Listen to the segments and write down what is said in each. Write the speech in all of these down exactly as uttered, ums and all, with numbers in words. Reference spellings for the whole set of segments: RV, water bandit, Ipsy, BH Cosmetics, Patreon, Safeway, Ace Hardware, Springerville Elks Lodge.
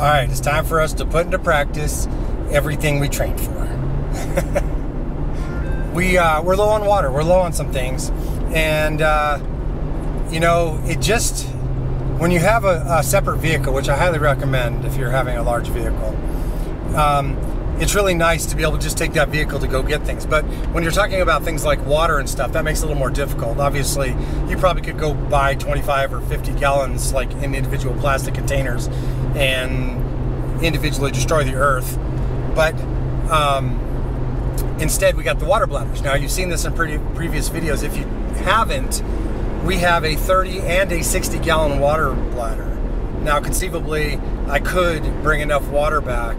All right, it's time for us to put into practice everything we trained for. we, uh, we're low on water, we're low on some things. And, uh, you know, it just, when you have a, a separate vehicle, which I highly recommend if you're having a large vehicle, um, it's really nice to be able to just take that vehicle to go get things. But when you're talking about things like water and stuff, that makes it a little more difficult. Obviously, you probably could go buy twenty-five or fifty gallons like in individual plastic containers and individually destroy the earth. But um, instead, we got the water bladders. Now, you've seen this in pretty previous videos. If you haven't, we have a thirty and a sixty gallon water bladder. Now, conceivably, I could bring enough water back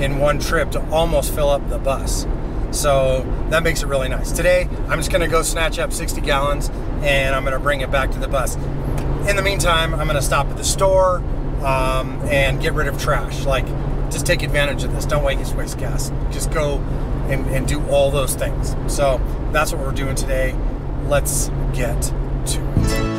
in one trip to almost fill up the bus. So that makes it really nice. Today, I'm just gonna go snatch up sixty gallons and I'm gonna bring it back to the bus. In the meantime, I'm gonna stop at the store, Um, and get rid of trash. Like, just take advantage of this. Don't waste waste gas. Just go and, and do all those things. So that's what we're doing today. Let's get to it.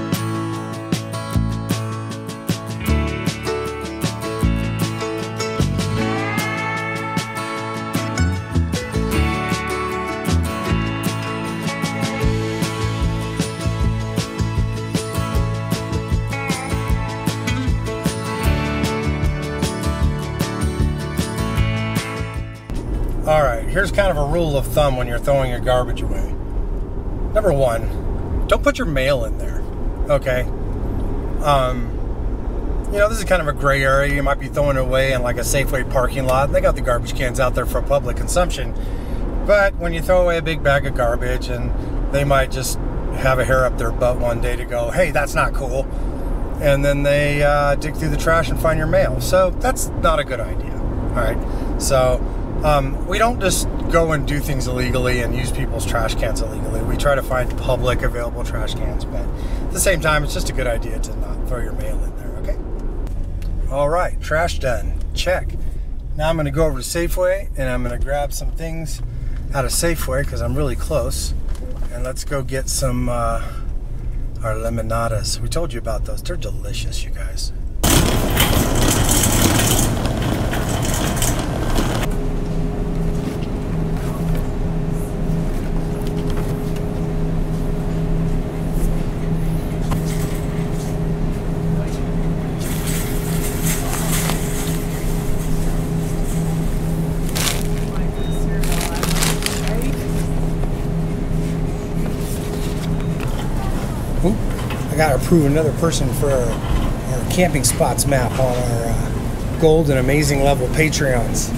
Alright, here's kind of a rule of thumb when you're throwing your garbage away. Number one, don't put your mail in there, okay? Um, you know, this is kind of a gray area. You might be throwing it away in like a Safeway parking lot. They got the garbage cans out there for public consumption. But when you throw away a big bag of garbage and they might just have a hair up their butt one day to go, hey, that's not cool. And then they uh, dig through the trash and find your mail. So that's not a good idea, alright? So Um, we don't just go and do things illegally and use people's trash cans illegally. We try to find public available trash cans, but at the same time, it's just a good idea to not throw your mail in there, okay? All right, trash done, check. Now I'm gonna go over to Safeway and I'm gonna grab some things out of Safeway because I'm really close. And let's go get some, uh, our lemonadas. We told you about those, they're delicious, you guys. I gotta approve another person for our, our camping spots map on our uh, gold and amazing level Patreons.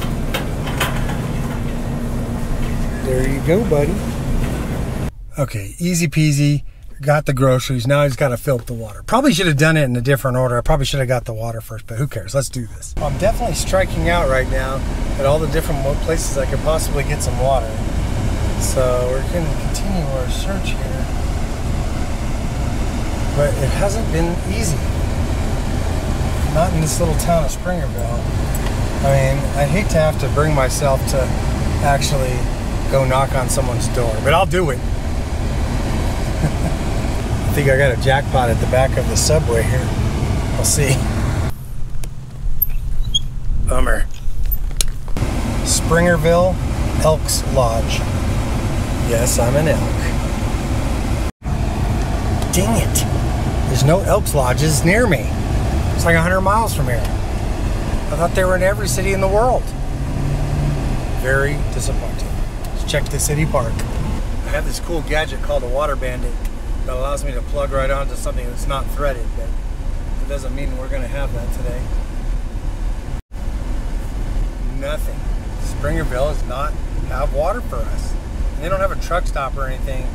There you go, buddy. Okay, easy peasy. Got the groceries. Now he's gotta fill up the water. Probably should have done it in a different order. I probably should have got the water first, but who cares? Let's do this. I'm definitely striking out right now at all the different places I could possibly get some water. So we're gonna continue our search here. But it hasn't been easy. Not in this little town of Springerville. I mean, I hate to have to bring myself to actually go knock on someone's door, but I'll do it. I think I got a jackpot at the back of the Subway here. We'll see. Bummer. Springerville Elks Lodge. Yes, I'm an elk. Dang it. There's no Elks Lodges near me. It's like a hundred miles from here. I thought they were in every city in the world. Very disappointing. Let's check the city park. I have this cool gadget called a water bandit that allows me to plug right onto something that's not threaded, but it doesn't mean we're gonna have that today. Nothing. Springerville does not have water for us. And they don't have a truck stop or anything.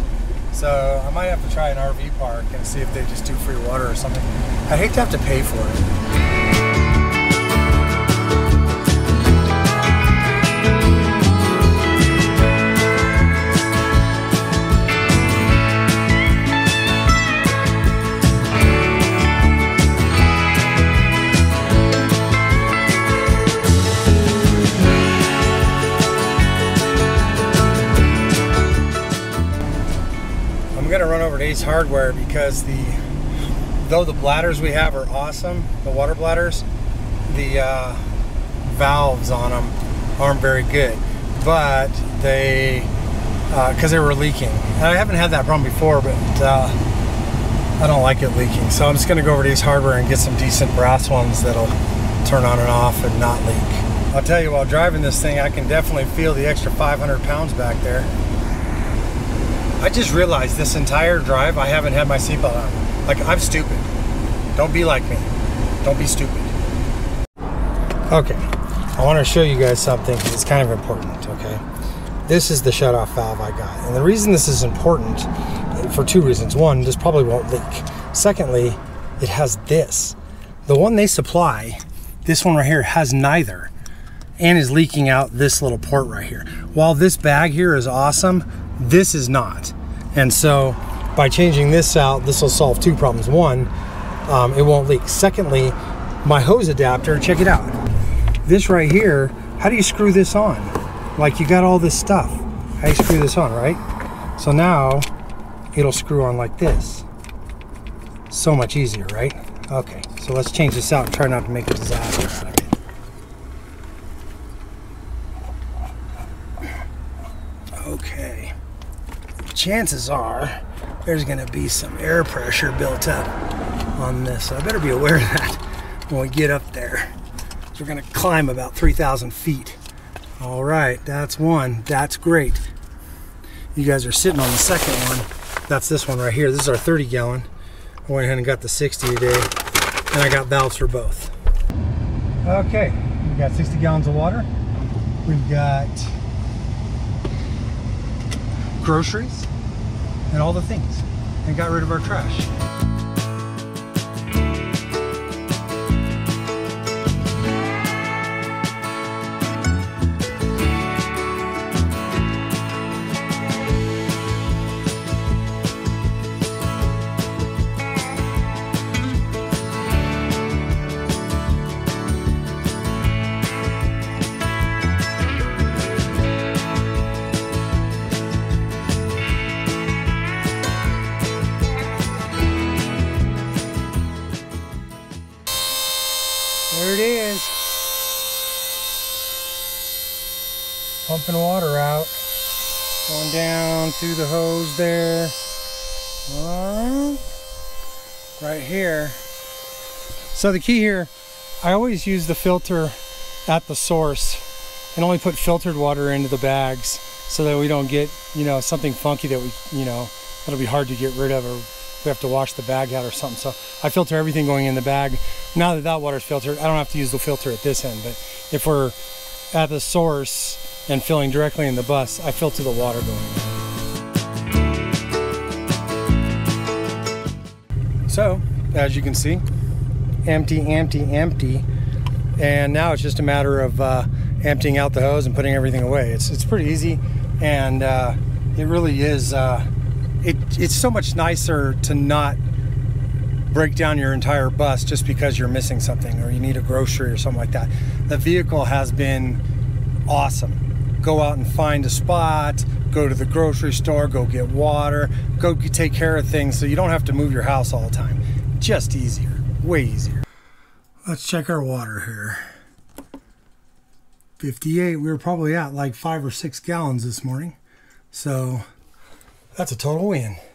So I might have to try an R V park and see if they just do free water or something. I hate to have to pay for it. Ace Hardware, because the though the bladders we have are awesome, the water bladders, the uh, valves on them aren't very good, but they because uh, they were leaking. And I haven't had that problem before, but uh, I don't like it leaking. So I'm just going to go over to Ace Hardware and get some decent brass ones that'll turn on and off and not leak. I'll tell you, while driving this thing, I can definitely feel the extra five hundred pounds back there. I just realized this entire drive, I haven't had my seatbelt on. Like, I'm stupid. Don't be like me. Don't be stupid. Okay, I want to show you guys something. It's kind of important, okay? This is the shutoff valve I got. And the reason this is important, for two reasons. One, this probably won't leak. Secondly, it has this. The one they supply, this one right here, has neither. And is leaking out this little port right here. While this bag here is awesome, this is not. And so by changing this out, this will solve two problems. One, um, it won't leak. Secondly, my hose adapter, check it out. This right here, how do you screw this on? Like, you got all this stuff. How do you screw this on, right? So now it'll screw on like this. So much easier, right? Okay, so let's change this out and try not to make a disaster out of it. Okay, chances are there's gonna be some air pressure built up on this, so I better be aware of that when we get up there. So we're gonna climb about three thousand feet. All right, that's one, that's great. You guys are sitting on the second one. That's this one right here. This is our thirty gallon. I went ahead and got the sixty today, and I got valves for both. Okay, we got sixty gallons of water. We've got groceries and all the things, and got rid of our trash. There it is. Pumping water out. Going down through the hose there. All right. Right here. So the key here, I always use the filter at the source and only put filtered water into the bags so that we don't get, you know, something funky that we, you know, that'll be hard to get rid of, or we have to wash the bag out or something. So I filter everything going in the bag. Now that that water's filtered, I don't have to use the filter at this end, but if we're at the source and filling directly in the bus, I filter the water going in. So, as you can see, empty, empty, empty. And now it's just a matter of uh, emptying out the hose and putting everything away. It's, it's pretty easy, and uh, it really is, uh, It, it's so much nicer to not break down your entire bus just because you're missing something or you need a grocery or something like that. The vehicle has been awesome. Go out and find a spot, go to the grocery store, go get water, go take care of things so you don't have to move your house all the time. Just easier, way easier. Let's check our water here. fifty-eight, we were probably at like five or six gallons this morning. So that's a total win.